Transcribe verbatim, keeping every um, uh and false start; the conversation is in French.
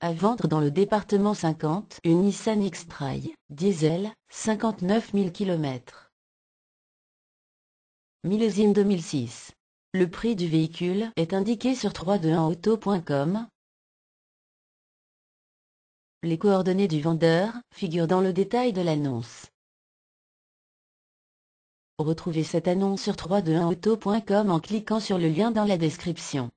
À vendre dans le département cinquante, une Nissan X-Trail, diesel, cinquante-neuf mille km. Millésime deux mille six. Le prix du véhicule est indiqué sur trois cent vingt et un auto point com. Les coordonnées du vendeur figurent dans le détail de l'annonce. Retrouvez cette annonce sur trois cent vingt et un auto point com en cliquant sur le lien dans la description.